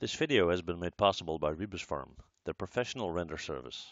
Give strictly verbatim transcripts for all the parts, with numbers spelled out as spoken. This video has been made possible by RebusFarm, their professional render service.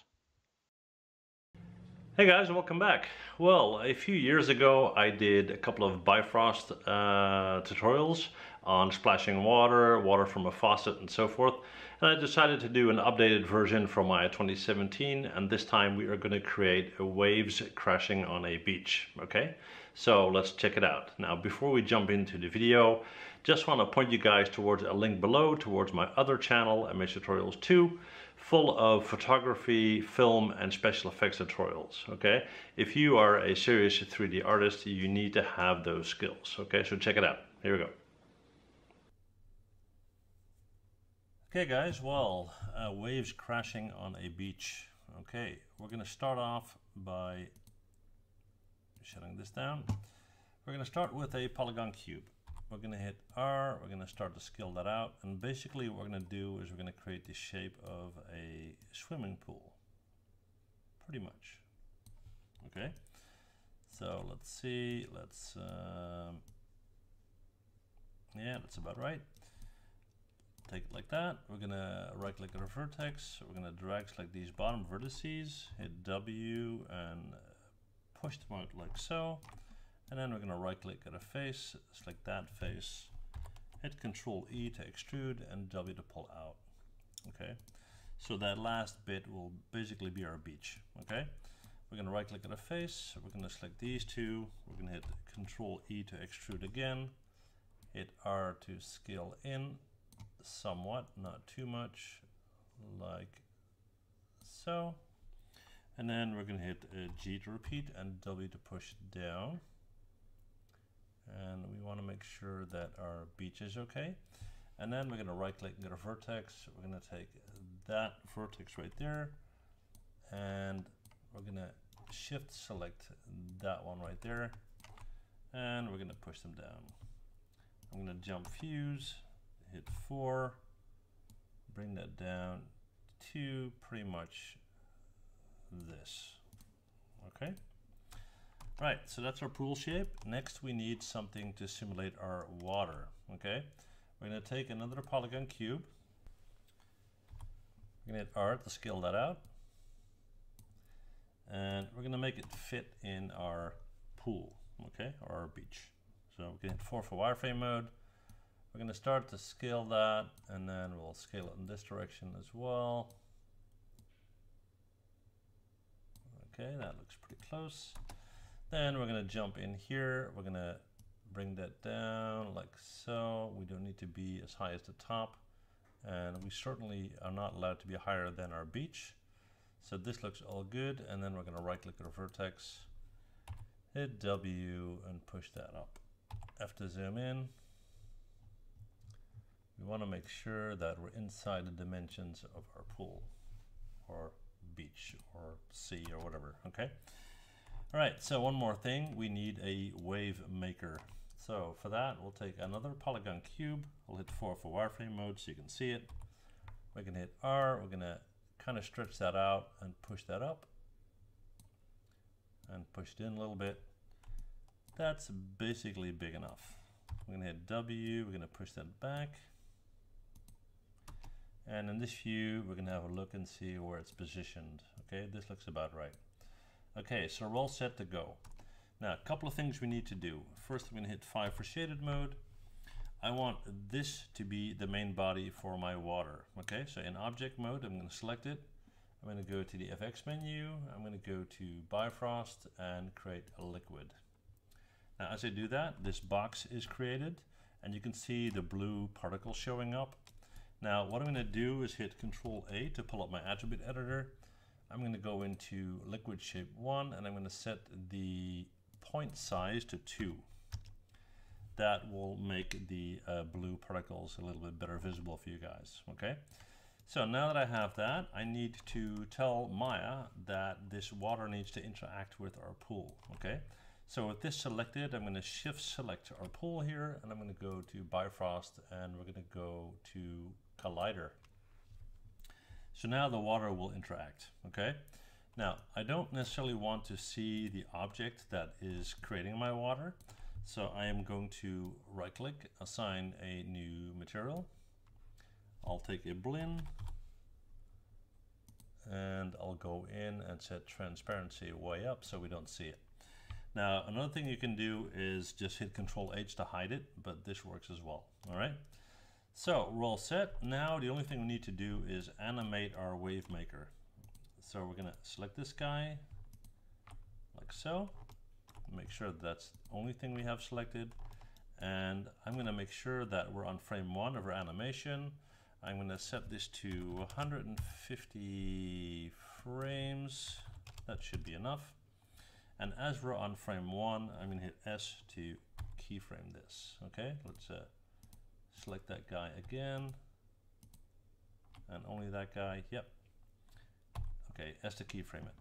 Hey guys, welcome back. Well, a few years ago I did a couple of Bifrost uh, tutorials on splashing water, water from a faucet and so forth. And I decided to do an updated version for Maya twenty seventeen, and this time we are going to create waves crashing on a beach. Okay, so let's check it out. Now before we jump into the video, just want to point you guys towards a link below towards my other channel, M H Tutorials two, full of photography, film, and special effects tutorials. Okay, if you are a serious three D artist, you need to have those skills. Okay, so check it out. Here we go. Okay guys, well, uh, waves crashing on a beach. Okay, we're going to start off by shutting this down. We're going to start with a polygon cube. We're going to hit R, we're going to start to scale that out, and basically what we're going to do is we're going to create the shape of a swimming pool, pretty much. Okay, so let's see, let's, um, yeah, that's about right. Take it like that. We're going to right click on a vertex, we're going to drag select these bottom vertices, hit W and push them out like so. And then we're going to right click at a face, select that face, hit Control E to extrude and W to pull out. Okay, so that last bit will basically be our beach. Okay, we're going to right click at a face, we're going to select these two, we're going to hit Control E to extrude again, hit R to scale in somewhat, not too much, like so. And then we're going to hit uh, G to repeat and W to push down. And we want to make sure that our beach is okay. And then we're going to right click and get a vertex. We're going to take that vertex right there. And we're going to shift select that one right there. And we're going to push them down. I'm going to jump fuse, hit four, bring that down to pretty much this. Okay. Right, so that's our pool shape. Next we need something to simulate our water. Okay, we're going to take another polygon cube, we're going to hit R to scale that out, and we're going to make it fit in our pool, okay, or our beach. So we can hit four for wireframe mode. We're going to start to scale that, and then we'll scale it in this direction as well. Okay, that looks pretty close. Then we're going to jump in here, we're going to bring that down like so. We don't need to be as high as the top, and we certainly are not allowed to be higher than our beach. So this looks all good, and then we're going to right click our vertex, hit W and push that up. F to zoom in. We want to make sure that we're inside the dimensions of our pool or beach or sea or whatever. Okay. All right, so one more thing, we need a wave maker. So for that, we'll take another polygon cube. We'll hit four for wireframe mode so you can see it. We're going to hit R, we're going to kind of stretch that out and push that up. And push it in a little bit. That's basically big enough. We're going to hit W, we're going to push that back. And in this view, we're going to have a look and see where it's positioned. Okay, this looks about right. Okay, so we're all set to go. Now, a couple of things we need to do. First, I'm going to hit five for shaded mode. I want this to be the main body for my water. Okay, so in object mode, I'm going to select it. I'm going to go to the F X menu. I'm going to go to Bifrost and create a liquid. Now, as I do that, this box is created, and you can see the blue particle showing up. Now, what I'm going to do is hit Control A to pull up my attribute editor. I'm going to go into liquid shape one, and I'm going to set the point size to two. That will make the uh, blue particles a little bit better visible for you guys. Okay, so now that I have that, I need to tell Maya that this water needs to interact with our pool. Okay, so with this selected, I'm going to shift select our pool here, and I'm going to go to Bifrost, and we're going to go to Collider. So now the water will interact, okay? Now, I don't necessarily want to see the object that is creating my water, so I am going to right-click, assign a new material. I'll take a blin and I'll go in and set transparency way up so we don't see it. Now, another thing you can do is just hit control H to hide it, but this works as well. All right. So we're all set. Now, the only thing we need to do is animate our wave maker. So we're going to select this guy like so. Make sure that's the only thing we have selected. And I'm going to make sure that we're on frame one of our animation. I'm going to set this to one hundred fifty frames. That should be enough. And as we're on frame one, I'm going to hit S to keyframe this. Okay, let's uh, select that guy again. And only that guy. Yep. Okay, S to keyframe it.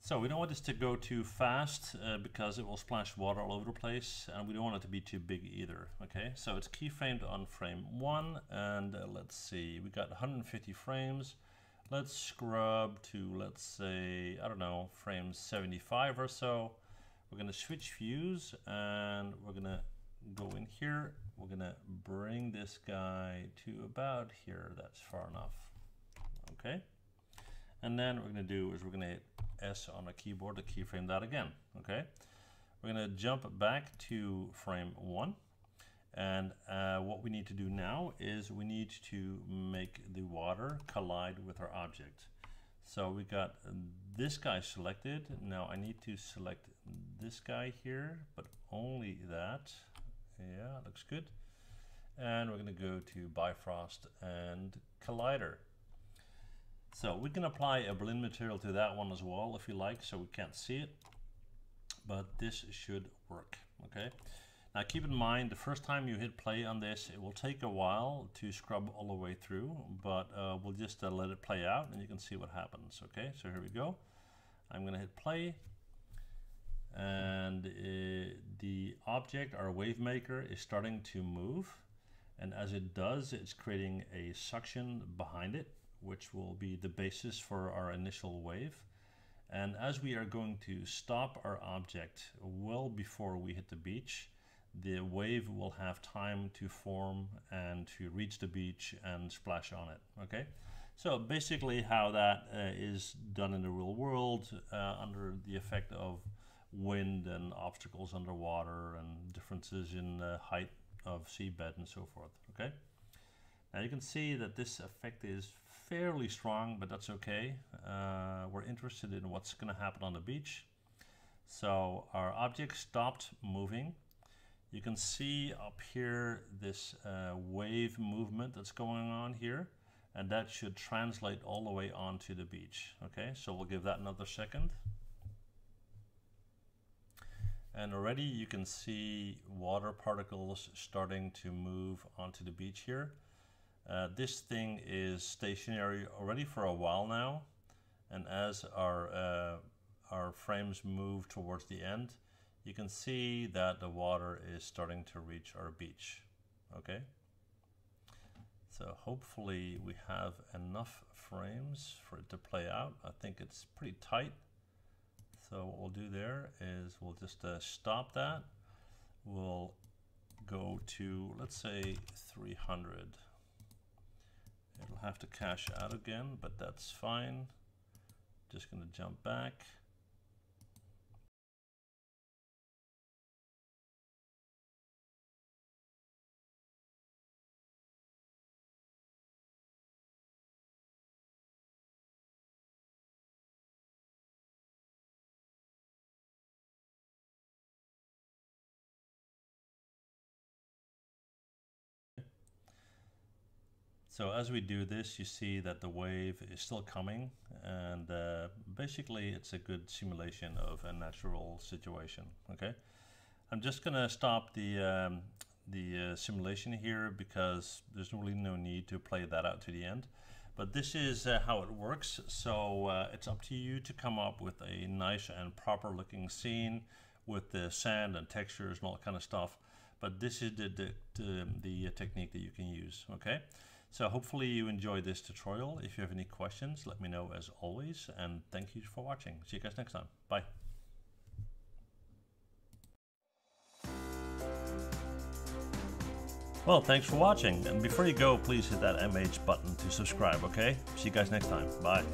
So we don't want this to go too fast uh, because it will splash water all over the place, and we don't want it to be too big either. Okay, so it's keyframed on frame one, and uh, let's see, we got one hundred fifty frames. Let's scrub to, let's say, I don't know, frame seventy-five or so. We're gonna switch views, and we're gonna go in here. We're gonna bring this guy to about here. That's far enough. Okay, and then what we're gonna do is we're gonna hit S on the keyboard to keyframe that again. Okay, we're going to jump back to frame one, and uh, what we need to do now is we need to make the water collide with our object. So we got this guy selected. Now I need to select this guy here, but only that. Yeah, looks good. And we're going to go to Bifrost and Collider. So we can apply a blend material to that one as well if you like, so we can't see it, but this should work. Okay, now keep in mind, the first time you hit play on this, it will take a while to scrub all the way through, but uh, we'll just uh, let it play out and you can see what happens. Okay, so here we go. I'm gonna hit play, and uh, the object, our wave maker, is starting to move, and as it does, it's creating a suction behind it, which will be the basis for our initial wave. And as we are going to stop our object well before we hit the beach, the wave will have time to form and to reach the beach and splash on it. Okay, so basically how that uh, is done in the real world uh, under the effect of wind and obstacles underwater and differences in the height of seabed and so forth. Okay. Now you can see that this effect is fairly strong, but that's okay. Uh, we're interested in what's going to happen on the beach. So our object stopped moving. You can see up here this uh, wave movement that's going on here, and that should translate all the way onto the beach. Okay, so we'll give that another second. And already you can see water particles starting to move onto the beach here. Uh, this thing is stationary already for a while now, and as our uh, our frames move towards the end, you can see that the water is starting to reach our beach. Okay, so hopefully we have enough frames for it to play out. I think it's pretty tight, so what we'll do there is we'll just uh, stop that. We'll go to, let's say, three hundred. It'll have to cache out again, but that's fine. Just going to jump back. So as we do this, you see that the wave is still coming, and uh, basically it's a good simulation of a natural situation. Okay, I'm just gonna stop the um, the uh, simulation here because there's really no need to play that out to the end. But this is uh, how it works. So uh, it's up to you to come up with a nice and proper looking scene with the sand and textures and all that kind of stuff. But this is the, the, the, the technique that you can use. Okay, so hopefully you enjoyed this tutorial. If you have any questions, let me know as always. And thank you for watching. See you guys next time. Bye. Well, thanks for watching, and before you go, please hit that M H button to subscribe, okay? See you guys next time. Bye.